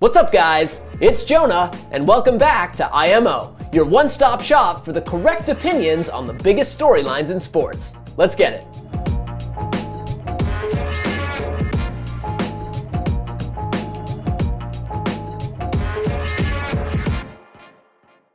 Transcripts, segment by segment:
What's up, guys? It's Jonah, and welcome back to IMO, your one-stop shop for the correct opinions on the biggest storylines in sports. Let's get it.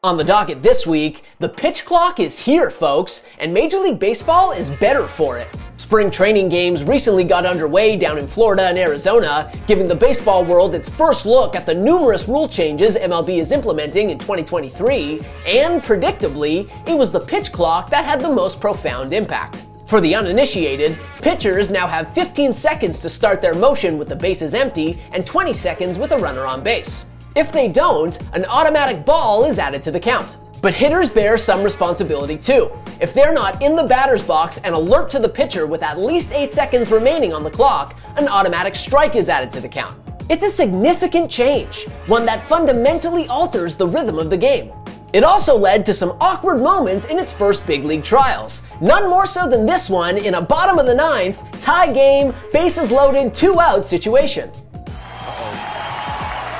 On the docket this week, the pitch clock is here, folks, and Major League Baseball is better for it. Spring training games recently got underway down in Florida and Arizona, giving the baseball world its first look at the numerous rule changes MLB is implementing in 2023, and predictably, it was the pitch clock that had the most profound impact. For the uninitiated, pitchers now have 15 seconds to start their motion with the bases empty and 20 seconds with a runner on base. If they don't, an automatic ball is added to the count. But hitters bear some responsibility too. If they're not in the batter's box and alert to the pitcher with at least 8 seconds remaining on the clock, an automatic strike is added to the count. It's a significant change, one that fundamentally alters the rhythm of the game. It also led to some awkward moments in its first big league trials, none more so than this one in a bottom of the ninth, tie game, bases loaded, 2-out situation.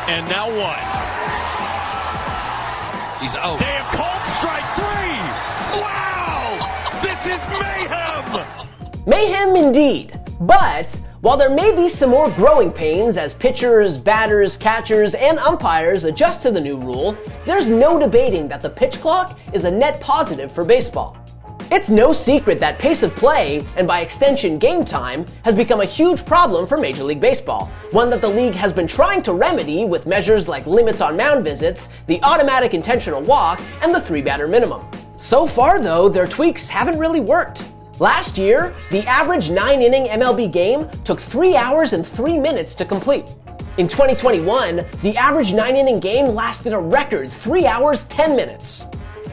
And now what? He's out. They have called strike 3! Wow! This is mayhem! Mayhem indeed. But while there may be some more growing pains as pitchers, batters, catchers, and umpires adjust to the new rule, there's no debating that the pitch clock is a net positive for baseball. It's no secret that pace of play, and by extension game time, has become a huge problem for Major League Baseball, one that the league has been trying to remedy with measures like limits on mound visits, the automatic intentional walk, and the 3-batter minimum. So far though, their tweaks haven't really worked. Last year, the average 9-inning MLB game took 3 hours and 3 minutes to complete. In 2021, the average 9-inning game lasted a record 3 hours 10 minutes.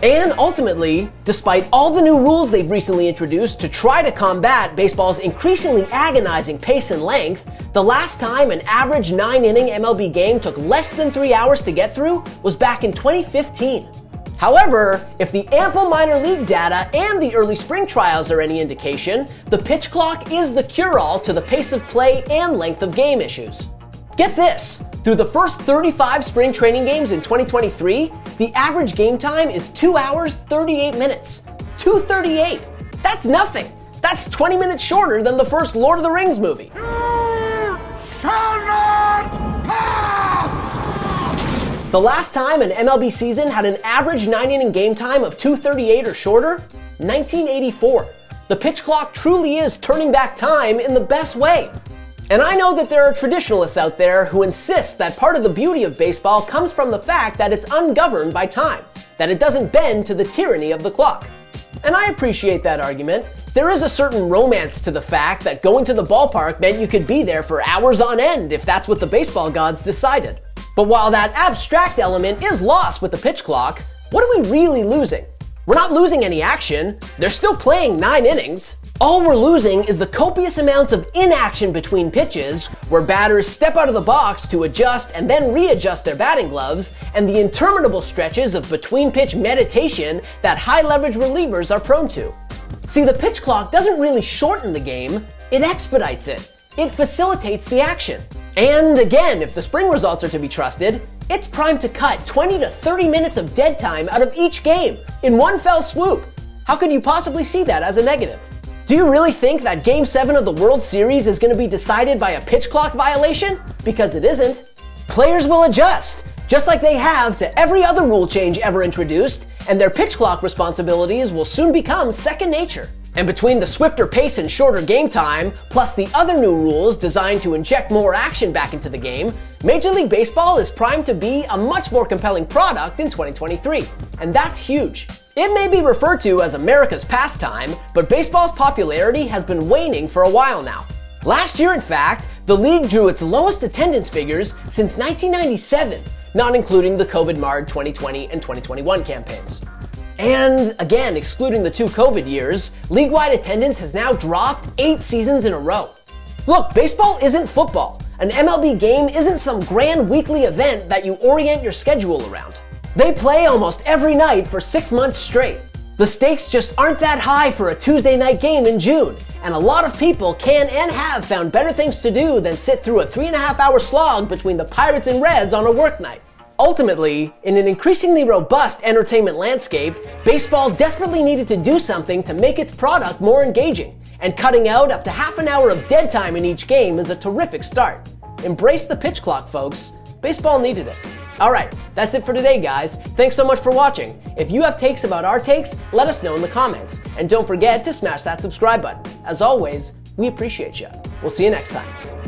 And ultimately, despite all the new rules they've recently introduced to try to combat baseball's increasingly agonizing pace and length, the last time an average 9-inning MLB game took less than 3 hours to get through was back in 2015. However, if the ample minor league data and the early spring trials are any indication, the pitch clock is the cure-all to the pace of play and length of game issues. Get this! Through the first 35 spring training games in 2023, the average game time is 2 hours, 38 minutes. 2:38! That's nothing! That's 20 minutes shorter than the first Lord of the Rings movie. You shall not pass! The last time an MLB season had an average 9-inning game time of 2:38 or shorter? 1984. The pitch clock truly is turning back time in the best way. And I know that there are traditionalists out there who insist that part of the beauty of baseball comes from the fact that it's ungoverned by time, that it doesn't bend to the tyranny of the clock. And I appreciate that argument. There is a certain romance to the fact that going to the ballpark meant you could be there for hours on end if that's what the baseball gods decided. But while that abstract element is lost with the pitch clock, what are we really losing? We're not losing any action. They're still playing 9 innings. All we're losing is the copious amounts of inaction between pitches, where batters step out of the box to adjust and then readjust their batting gloves, and the interminable stretches of between-pitch meditation that high-leverage relievers are prone to. See, the pitch clock doesn't really shorten the game, it expedites it. It facilitates the action. And again, if the spring results are to be trusted, it's primed to cut 20 to 30 minutes of dead time out of each game in one fell swoop. How could you possibly see that as a negative? Do you really think that Game 7 of the World Series is going to be decided by a pitch clock violation? Because it isn't. Players will adjust, just like they have to every other rule change ever introduced, and their pitch clock responsibilities will soon become second nature. And between the swifter pace and shorter game time, plus the other new rules designed to inject more action back into the game, Major League Baseball is primed to be a much more compelling product in 2023. And that's huge. It may be referred to as America's pastime, but baseball's popularity has been waning for a while now. Last year, in fact, the league drew its lowest attendance figures since 1997, not including the COVID-marred 2020 and 2021 campaigns. And again, excluding the 2 COVID years, league-wide attendance has now dropped 8 seasons in a row. Look, baseball isn't football. An MLB game isn't some grand weekly event that you orient your schedule around. They play almost every night for 6 months straight. The stakes just aren't that high for a Tuesday night game in June, and a lot of people can and have found better things to do than sit through a 3.5-hour slog between the Pirates and Reds on a work night. Ultimately, in an increasingly robust entertainment landscape, baseball desperately needed to do something to make its product more engaging, and cutting out up to half an hour of dead time in each game is a terrific start. Embrace the pitch clock, folks. Baseball needed it. Alright, that's it for today, guys. Thanks so much for watching. If you have takes about our takes, let us know in the comments. And don't forget to smash that subscribe button. As always, we appreciate you. We'll see you next time.